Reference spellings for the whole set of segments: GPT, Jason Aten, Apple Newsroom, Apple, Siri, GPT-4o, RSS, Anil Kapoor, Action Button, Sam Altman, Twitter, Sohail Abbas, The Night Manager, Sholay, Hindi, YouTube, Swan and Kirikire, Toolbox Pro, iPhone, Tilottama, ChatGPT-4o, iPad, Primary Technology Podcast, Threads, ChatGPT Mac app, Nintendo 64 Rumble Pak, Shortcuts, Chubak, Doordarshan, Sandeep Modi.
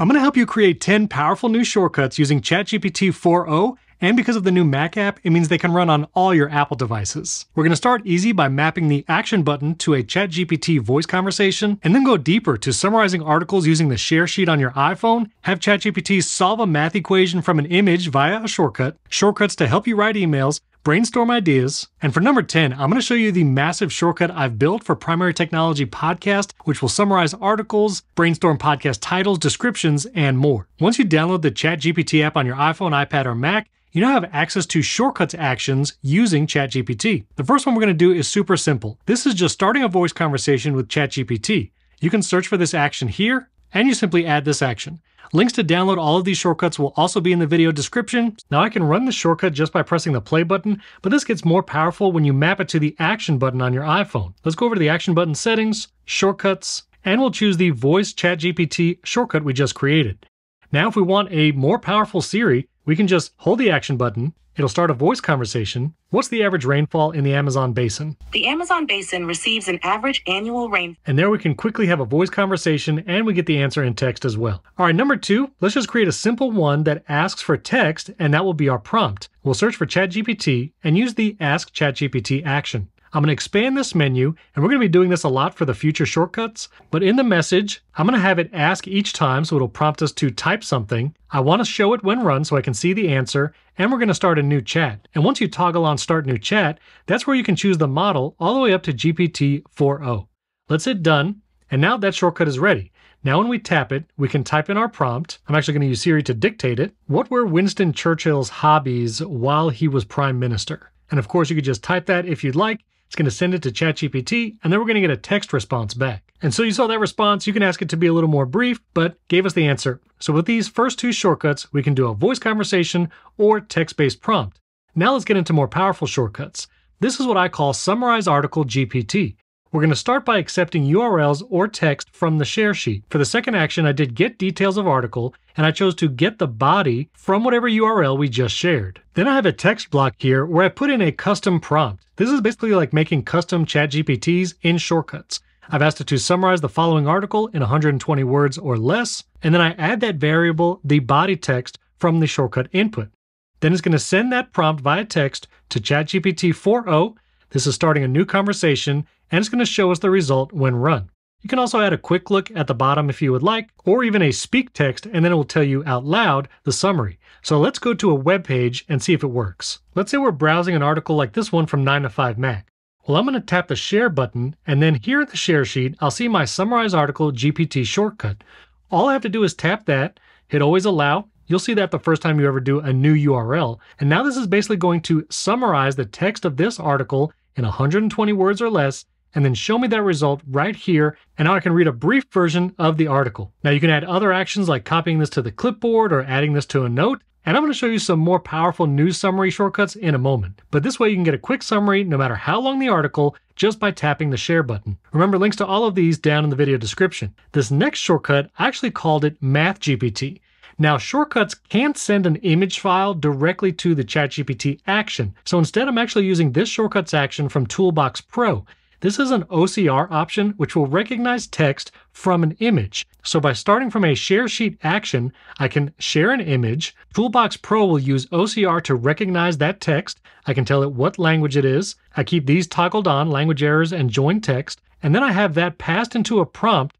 I'm going to help you create 10 powerful new shortcuts using ChatGPT-4o, and because of the new Mac app, it means they can run on all your Apple devices. We're going to start easy by mapping the action button to a ChatGPT voice conversation, and then go deeper to summarizing articles using the share sheet on your iPhone, have ChatGPT solve a math equation from an image via a shortcut, shortcuts to help you write emails, brainstorm ideas, and for number 10, I'm going to show you the massive shortcut I've built for Primary Technology Podcast, which will summarize articles, brainstorm podcast titles, descriptions, and more. Once you download the ChatGPT app on your iPhone, iPad, or Mac, you now have access to shortcuts actions using ChatGPT. The first one we're going to do is super simple. This is just starting a voice conversation with ChatGPT. You can search for this action here, and you simply add this action. Links to download all of these shortcuts will also be in the video description. Now I can run the shortcut just by pressing the play button, but this gets more powerful when you map it to the action button on your iPhone. Let's go over to the action button settings, shortcuts, and we'll choose the voice ChatGPT shortcut we just created. Now if we want a more powerful Siri, we can just hold the action button, it'll start a voice conversation. What's the average rainfall in the Amazon basin? The Amazon basin receives an average annual rainfall. And there we can quickly have a voice conversation and we get the answer in text as well. All right, number 2, let's just create a simple one that asks for text, and that will be our prompt. We'll search for ChatGPT and use the Ask ChatGPT action. I'm going to expand this menu, and we're going to be doing this a lot for the future shortcuts, but in the message, I'm going to have it ask each time, so it'll prompt us to type something. I want to show it when run so I can see the answer, and we're going to start a new chat. And once you toggle on Start New Chat, that's where you can choose the model all the way up to GPT-4o. Let's hit Done, and now that shortcut is ready. Now when we tap it, we can type in our prompt. I'm actually going to use Siri to dictate it. What were Winston Churchill's hobbies while he was Prime Minister? And of course, you could just type that if you'd like. It's going to send it to ChatGPT, and then we're going to get a text response back. And so you saw that response. You can ask it to be a little more brief, but gave us the answer. So with these first two shortcuts, we can do a voice conversation or text-based prompt. Now let's get into more powerful shortcuts. This is what I call Summarize Article GPT. We're going to start by accepting URLs or text from the share sheet. For the second action, I did get details of article, and I chose to get the body from whatever URL we just shared. Then I have a text block here where I put in a custom prompt. This is basically like making custom ChatGPTs in shortcuts. I've asked it to summarize the following article in 120 words or less, and then I add that variable, the body text, from the shortcut input. Then it's going to send that prompt via text to ChatGPT-4o. This is starting a new conversation, and it's going to show us the result when run. You can also add a quick look at the bottom if you would like, or even a speak text, and then it will tell you out loud the summary. So let's go to a web page and see if it works. Let's say we're browsing an article like this one from 9 to 5 Mac. Well, I'm going to tap the share button, and then here in the share sheet, I'll see my Summarize Article GPT shortcut. All I have to do is tap that, hit Always Allow. You'll see that the first time you ever do a new URL. And now this is basically going to summarize the text of this article in 120 words or less, and then show me that result right here, and now I can read a brief version of the article. Now you can add other actions like copying this to the clipboard or adding this to a note, and I'm going to show you some more powerful news summary shortcuts in a moment. But this way you can get a quick summary no matter how long the article just by tapping the share button. Remember, links to all of these down in the video description. This next shortcut, I actually called it Math GPT. Now shortcuts can send an image file directly to the ChatGPT action. So instead I'm actually using this shortcuts action from Toolbox Pro. This is an OCR option which will recognize text from an image. So by starting from a share sheet action, I can share an image. Toolbox Pro will use OCR to recognize that text. I can tell it what language it is. I keep these toggled on, language errors and join text. And then I have that passed into a prompt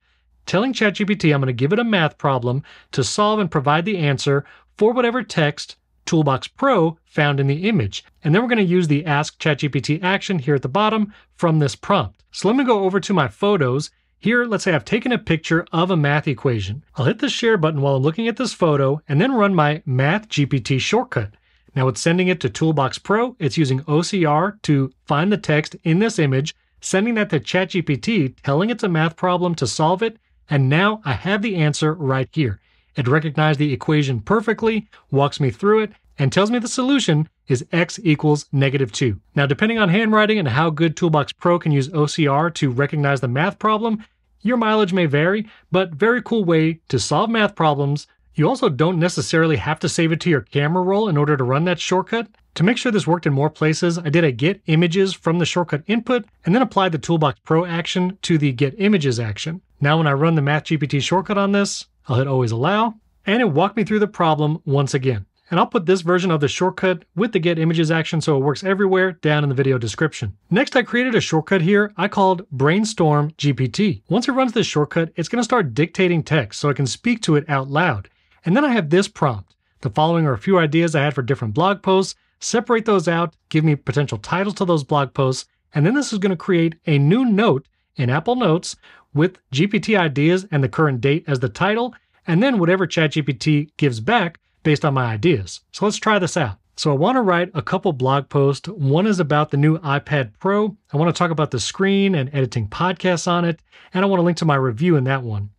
telling ChatGPT I'm going to give it a math problem to solve and provide the answer for whatever text Toolbox Pro found in the image. And then we're going to use the Ask ChatGPT action here at the bottom from this prompt. So let me go over to my photos. Here, let's say I've taken a picture of a math equation. I'll hit the share button while I'm looking at this photo and then run my Math GPT shortcut. Now it's sending it to Toolbox Pro. It's using OCR to find the text in this image, sending that to ChatGPT, telling it's a math problem to solve it. And now I have the answer right here. It recognized the equation perfectly, walks me through it, and tells me the solution is x = -2. Now, depending on handwriting and how good Toolbox Pro can use OCR to recognize the math problem, your mileage may vary, but very cool way to solve math problems. You also don't necessarily have to save it to your camera roll in order to run that shortcut. To make sure this worked in more places, I did a Get Images from the shortcut input, and then applied the Toolbox Pro action to the Get Images action. Now when I run the Math GPT shortcut on this, I'll hit always allow, and it walked me through the problem once again. And I'll put this version of the shortcut with the Get Images action so it works everywhere down in the video description. Next, I created a shortcut here I called Brainstorm GPT. Once it runs this shortcut, it's going to start dictating text so I can speak to it out loud. And then I have this prompt. The following are a few ideas I had for different blog posts. Separate those out, give me potential titles to those blog posts, and then this is going to create a new note in Apple Notes with GPT ideas and the current date as the title, and then whatever ChatGPT gives back based on my ideas. So let's try this out. So I want to write a couple blog posts. One is about the new iPad Pro. I want to talk about the screen and editing podcasts on it, and I want to link to my review in that one.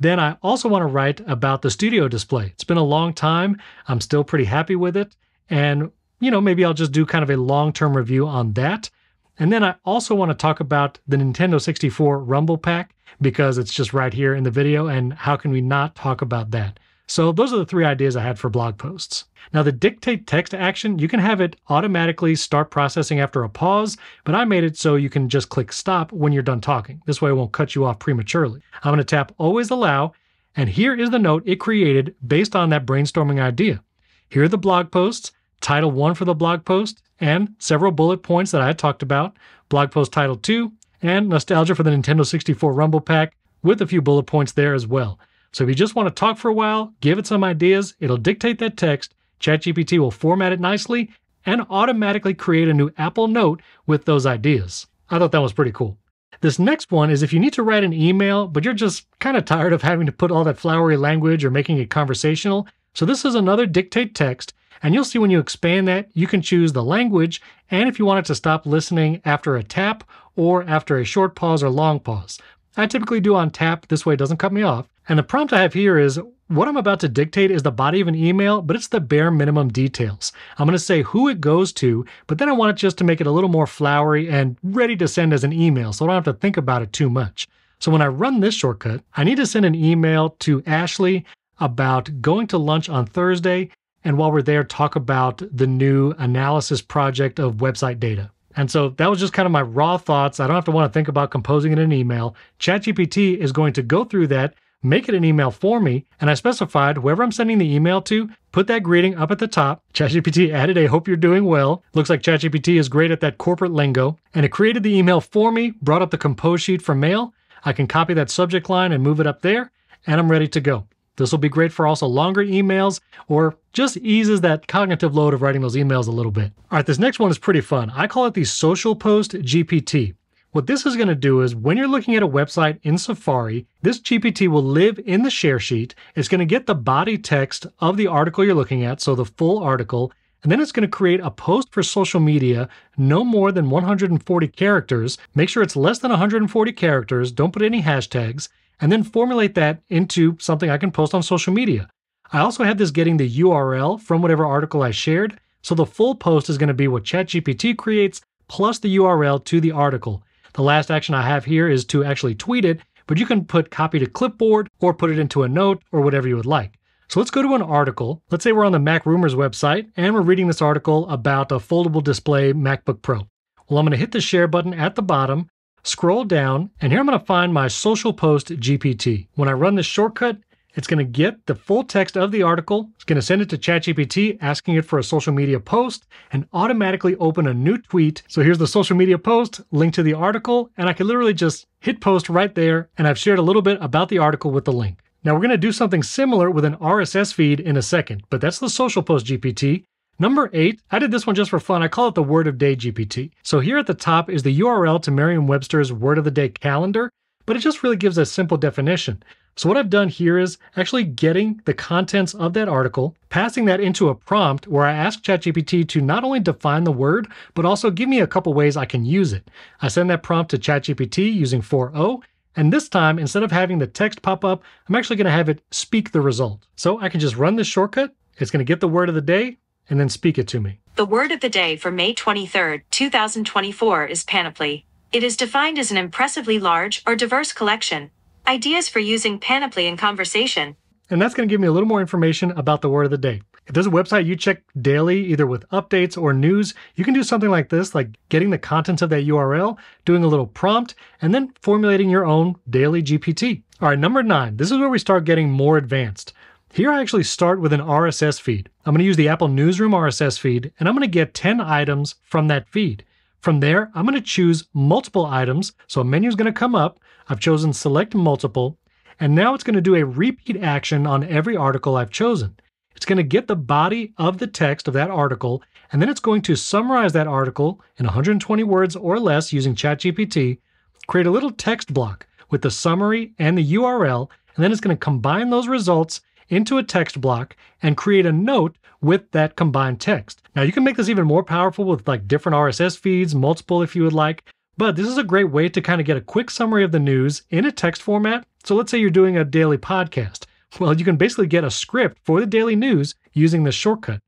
Then I also want to write about the studio display. It's been a long time. I'm still pretty happy with it, and you know, maybe I'll just do kind of a long-term review on that. And then I also want to talk about the Nintendo 64 Rumble Pak because it's just right here in the video, and how can we not talk about that? So those are the three ideas I had for blog posts. Now the dictate text action, you can have it automatically start processing after a pause, but I made it so you can just click stop when you're done talking. This way it won't cut you off prematurely. I'm going to tap always allow, and here is the note it created based on that brainstorming idea. Here are the blog posts. Title 1 for the blog post, and several bullet points that I had talked about, blog post title 2, and nostalgia for the Nintendo 64 Rumble Pak, with a few bullet points there as well. So if you just want to talk for a while, give it some ideas, it'll dictate that text, ChatGPT will format it nicely, and automatically create a new Apple note with those ideas. I thought that was pretty cool. This next one is if you need to write an email, but you're just kind of tired of having to put all that flowery language or making it conversational. So this is another dictate text, and you'll see when you expand that, you can choose the language, and if you want it to stop listening after a tap or after a short pause or long pause. I typically do on tap, this way it doesn't cut me off. And the prompt I have here is, what I'm about to dictate is the body of an email, but it's the bare minimum details. I'm going to say who it goes to, but then I want it just to make it a little more flowery and ready to send as an email, so I don't have to think about it too much. So when I run this shortcut, I need to send an email to Ashley about going to lunch on Thursday, and while we're there, talk about the new analysis project of website data. And so that was just kind of my raw thoughts. I don't have to want to think about composing it in an email. ChatGPT is going to go through that, make it an email for me, and I specified whoever I'm sending the email to, put that greeting up at the top. ChatGPT added a hope you're doing well. Looks like ChatGPT is great at that corporate lingo, and it created the email for me, brought up the compose sheet for mail. I can copy that subject line and move it up there, and I'm ready to go. This will be great for also longer emails, or just eases that cognitive load of writing those emails a little bit. All right, this next one is pretty fun. I call it the Social Post GPT. What this is going to do is when you're looking at a website in Safari, this GPT will live in the share sheet. It's going to get the body text of the article you're looking at, so the full article, and then it's going to create a post for social media, no more than 140 characters. Make sure it's less than 140 characters. Don't put any hashtags. And then formulate that into something I can post on social media. I also had this getting the URL from whatever article I shared, so the full post is going to be what ChatGPT creates plus the URL to the article. The last action I have here is to actually tweet it, but you can put copy to clipboard or put it into a note or whatever you would like. So let's go to an article. Let's say we're on the Mac Rumors website and we're reading this article about a foldable display MacBook Pro. Well, I'm going to hit the share button at the bottom, scroll down, and here I'm going to find my Social Post GPT. When I run this shortcut, it's going to get the full text of the article, it's going to send it to ChatGPT asking it for a social media post, and automatically open a new tweet. So here's the social media post, link to the article, and I can literally just hit post right there, and I've shared a little bit about the article with the link. Now we're going to do something similar with an RSS feed in a second, but that's the Social Post GPT. Number 8, I did this one just for fun. I call it the Word of Day GPT. So here at the top is the URL to Merriam-Webster's Word of the Day calendar, but it just really gives a simple definition. So what I've done here is actually getting the contents of that article, passing that into a prompt where I ask ChatGPT to not only define the word, but also give me a couple ways I can use it. I send that prompt to ChatGPT using 4o, and this time, instead of having the text pop up, I'm actually going to have it speak the result. So I can just run this shortcut. It's going to get the word of the day, and then speak it to me. The word of the day for May 23, 2024 is panoply. It is defined as an impressively large or diverse collection. Ideas for using panoply in conversation. and that's going to give me a little more information about the word of the day. If there's a website you check daily, either with updates or news, you can do something like this, like getting the contents of that URL, doing a little prompt, and then formulating your own daily GPT. All right, number 9, this is where we start getting more advanced. Here I actually start with an RSS feed. I'm gonna use the Apple Newsroom RSS feed, and I'm gonna get 10 items from that feed. From there, I'm gonna choose multiple items. So a menu is gonna come up. I've chosen select multiple, and now it's gonna do a repeat action on every article I've chosen. It's gonna get the body of the text of that article, and then it's going to summarize that article in 120 words or less using ChatGPT, create a little text block with the summary and the URL, and then it's gonna combine those results into a text block and create a note with that combined text. Now you can make this even more powerful with like different RSS feeds, multiple if you would like, but this is a great way to kind of get a quick summary of the news in a text format. So let's say you're doing a daily podcast. Well, you can basically get a script for the daily news using this shortcut.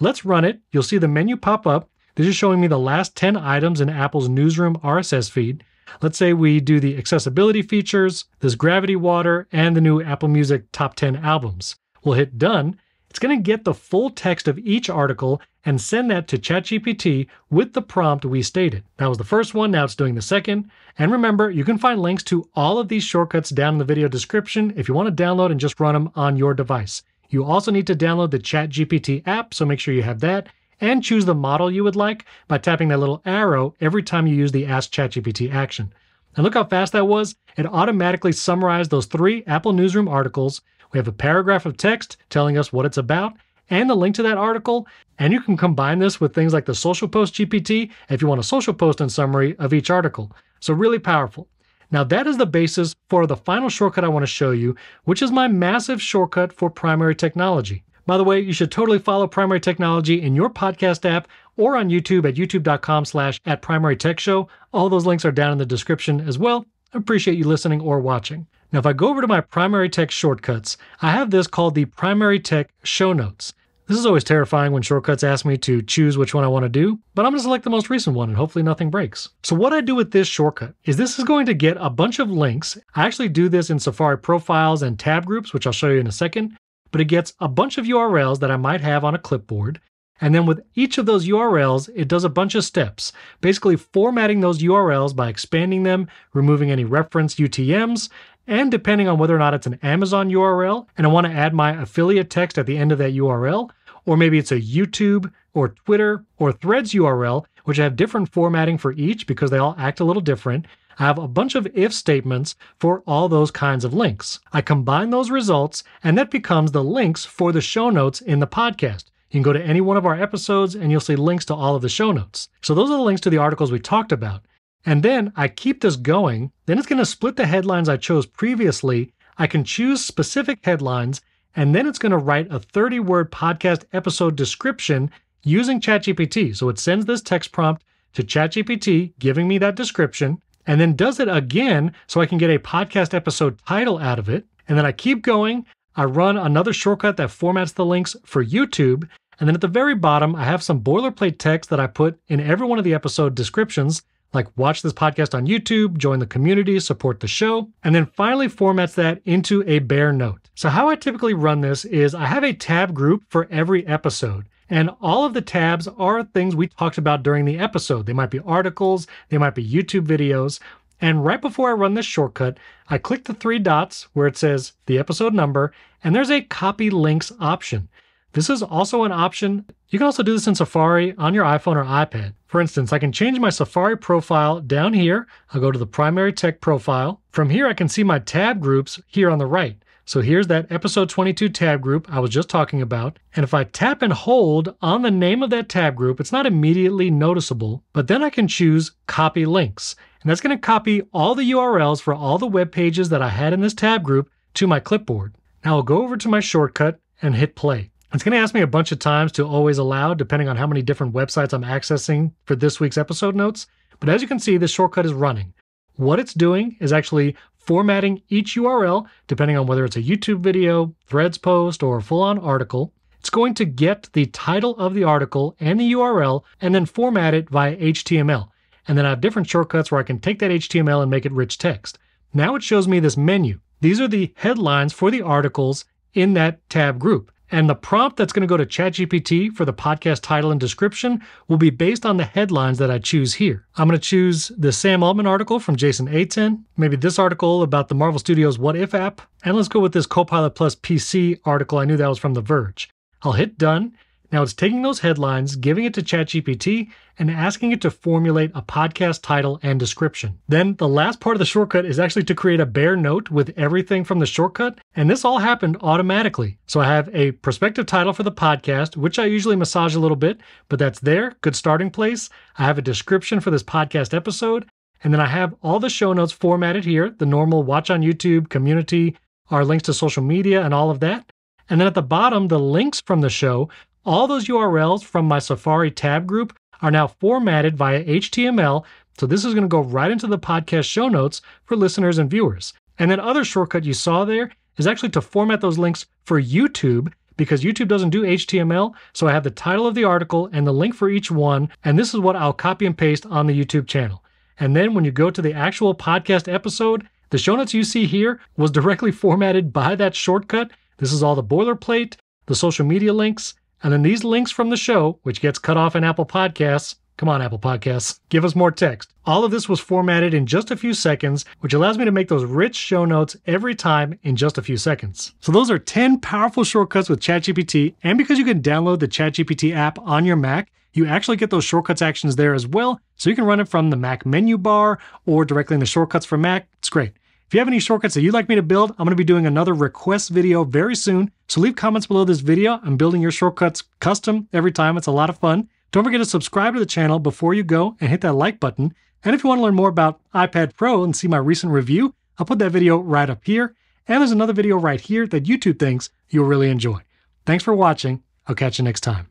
Let's run it. You'll see the menu pop up. This is showing me the last 10 items in Apple's Newsroom RSS feed. Let's say we do the accessibility features, this gravity water, and the new Apple Music top 10 albums. We'll hit done. It's going to get the full text of each article and send that to ChatGPT with the prompt we stated. That was the first one, now it's doing the second. And remember, you can find links to all of these shortcuts down in the video description if you want to download and just run them on your device. You also need to download the ChatGPT app, so make sure you have that, and choose the model you would like by tapping that little arrow every time you use the Ask ChatGPT action. And look how fast that was. It automatically summarized those 3 Apple Newsroom articles. We have a paragraph of text telling us what it's about and the link to that article. And you can combine this with things like the social post GPT if you want a social post and summary of each article. So really powerful. Now that is the basis for the final shortcut I want to show you, which is my massive shortcut for primary technology. By the way, you should totally follow Primary Technology in your podcast app or on YouTube at youtube.com/@primarytechshow. All those links are down in the description as well. I appreciate you listening or watching. Now, if I go over to my Primary Tech shortcuts, I have this called the Primary Tech Show Notes. This is always terrifying when shortcuts ask me to choose which one I want to do, but I'm going to select the most recent one and hopefully nothing breaks. So what I do with this shortcut is this is going to get a bunch of links. I actually do this in Safari profiles and tab groups, which I'll show you in a second. But it gets a bunch of URLs that I might have on a clipboard. And then with each of those URLs, it does a bunch of steps, basically formatting those URLs by expanding them, removing any reference UTMs, and depending on whether or not it's an Amazon URL, and I want to add my affiliate text at the end of that URL, or maybe it's a YouTube or Twitter or Threads URL, which I have different formatting for each because they all act a little different. I have a bunch of if statements for all those kinds of links. I combine those results, and that becomes the links for the show notes in the podcast. You can go to any one of our episodes, and you'll see links to all of the show notes. So those are the links to the articles we talked about. And then I keep this going. Then it's going to split the headlines I chose previously. I can choose specific headlines, and then it's going to write a 30-word podcast episode description using ChatGPT. So it sends this text prompt to ChatGPT, giving me that description, and then does it again so I can get a podcast episode title out of it. And then I keep going. I run another shortcut that formats the links for YouTube. And then at the very bottom, I have some boilerplate text that I put in every one of the episode descriptions, like watch this podcast on YouTube, join the community, support the show, and then finally formats that into a bare note. So how I typically run this is I have a tab group for every episode. And all of the tabs are things we talked about during the episode. They might be articles, they might be YouTube videos. And right before I run this shortcut, I click the 3 dots where it says the episode number, and there's a copy links option. This is also an option. You can also do this in Safari on your iPhone or iPad. For instance, I can change my Safari profile down here. I'll go to the Primary Tech profile. From here, I can see my tab groups here on the right. So here's that episode 22 tab group I was just talking about. And if I tap and hold on the name of that tab group, it's not immediately noticeable, but then I can choose copy links. And that's going to copy all the URLs for all the web pages that I had in this tab group to my clipboard. Now I'll go over to my shortcut and hit play. It's going to ask me a bunch of times to always allow, depending on how many different websites I'm accessing for this week's episode notes. But as you can see, this shortcut is running. What it's doing is actually formatting each URL, depending on whether it's a YouTube video, Threads post, or a full-on article. It's going to get the title of the article and the URL and then format it via HTML. And then I have different shortcuts where I can take that HTML and make it rich text. Now it shows me this menu. These are the headlines for the articles in that tab group. And the prompt that's going to go to ChatGPT for the podcast title and description will be based on the headlines that I choose here. I'm going to choose the Sam Altman article from Jason Aten, maybe this article about the Marvel Studios What If app, and let's go with this Copilot Plus PC article. I knew that was from The Verge. I'll hit done. Now it's taking those headlines, giving it to ChatGPT, and asking it to formulate a podcast title and description. Then the last part of the shortcut is actually to create a bare note with everything from the shortcut, and this all happened automatically. So I have a prospective title for the podcast, which I usually massage a little bit, but that's there, good starting place. I have a description for this podcast episode, and then I have all the show notes formatted here, the normal watch on YouTube, community, our links to social media, and all of that. And then at the bottom, the links from the show. All those URLs from my Safari tab group are now formatted via HTML, so this is going to go right into the podcast show notes for listeners and viewers. And that other shortcut you saw there is actually to format those links for YouTube, because YouTube doesn't do HTML, so I have the title of the article and the link for each one, and this is what I'll copy and paste on the YouTube channel. And then when you go to the actual podcast episode, the show notes you see here was directly formatted by that shortcut. This is all the boilerplate, the social media links, and then these links from the show, which gets cut off in Apple Podcasts. Come on, Apple Podcasts, give us more text. All of this was formatted in just a few seconds, which allows me to make those rich show notes every time in just a few seconds. So those are 10 powerful shortcuts with ChatGPT. And because you can download the ChatGPT app on your Mac, you actually get those shortcuts actions there as well. So you can run it from the Mac menu bar or directly in the shortcuts for Mac. It's great. If you have any shortcuts that you'd like me to build, I'm going to be doing another request video very soon, so leave comments below this video. I'm building your shortcuts custom every time. It's a lot of fun. Don't forget to subscribe to the channel before you go and hit that like button. And if you want to learn more about iPad Pro and see my recent review, I'll put that video right up here. And there's another video right here that YouTube thinks you'll really enjoy. Thanks for watching. I'll catch you next time.